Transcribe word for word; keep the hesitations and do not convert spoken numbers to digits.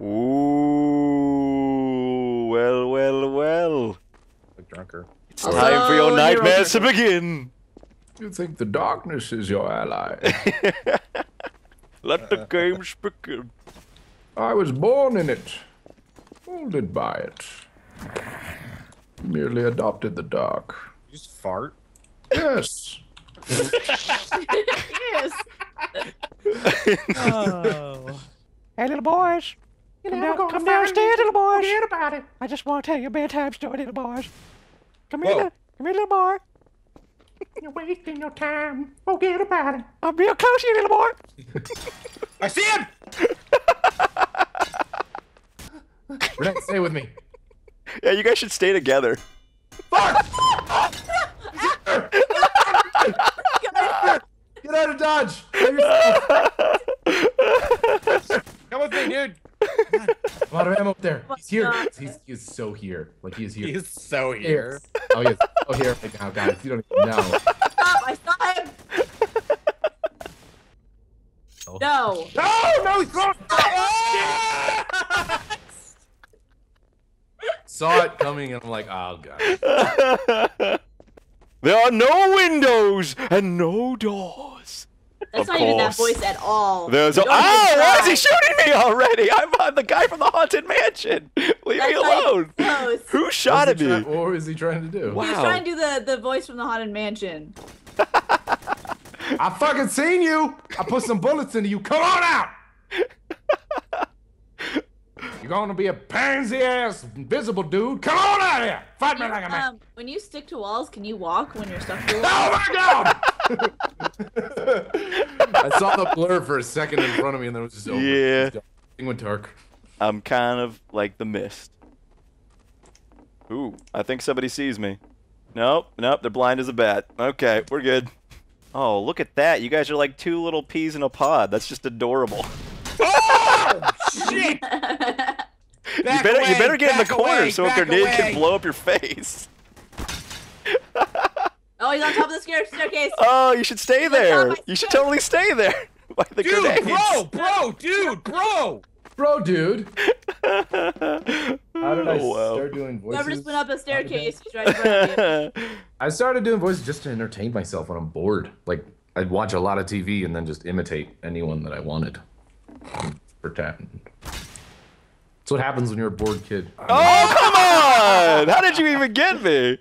Ooh, well, well, well. Like drunker. It's time oh, for your nightmares to begin. You think the darkness is your ally? Let the games begin. I was born in it, molded by it. Merely adopted the dark. You just fart? Yes. Yes. Oh. Hey, little boys. You know, come, down, come downstairs, little boys. About it. I just want to tell you a bedtime story, little boys. Come Whoa. here, come here, little boy. You're wasting your time. Forget about it. I'm real close to you, little boy. I see him. Renette, stay with me. Yeah, you guys should stay together. Fuck! Get out of Dodge! Come with me, dude! A lot of ammo up there. He's here. He's, he's so here. Like, he is here. He is so here. Oh, he is so here right now, guys. You don't even know. Stop! I saw him! Oh. No! No! No! He's gone! Oh, saw it coming, and I'm like, oh, God. There are no windows and no doors. That's not even that voice at all. There's a- Oh, why is he shooting me already? I'm uh, the guy from the Haunted Mansion. Leave me alone. Who shot at me? What was he trying to do? Wow. He was trying to do the, the voice from the Haunted Mansion. I fucking seen you. I put some bullets into you. Come on out. You're going to be a pansy-ass, invisible dude. Come on out here! Fight me like a man! Um, when you stick to walls, can you walk when you're stuck to walls? Oh my God! I saw the blur for a second in front of me, and then it was just over. Yeah. It went dark. I'm kind of like the mist. Ooh, I think somebody sees me. Nope, nope, they're blind as a bat. Okay, we're good. Oh, look at that. You guys are like two little peas in a pod. That's just adorable. Oh, shit! You better, away, you better get in the corner away, so a grenade away. can blow up your face. Oh, he's on top of the staircase. Oh, you should stay he's there. You should totally stay there. By the dude, grenades. bro, bro, dude, bro. Bro, dude. How did I oh, wow. start doing voices? Whoever just went up a staircase. He's right in front of you. I started doing voices just to entertain myself when I'm bored. Like, I'd watch a lot of T V and then just imitate anyone that I wanted. For tapping. That's what happens when you're a bored kid. Oh, come on! How did you even get me?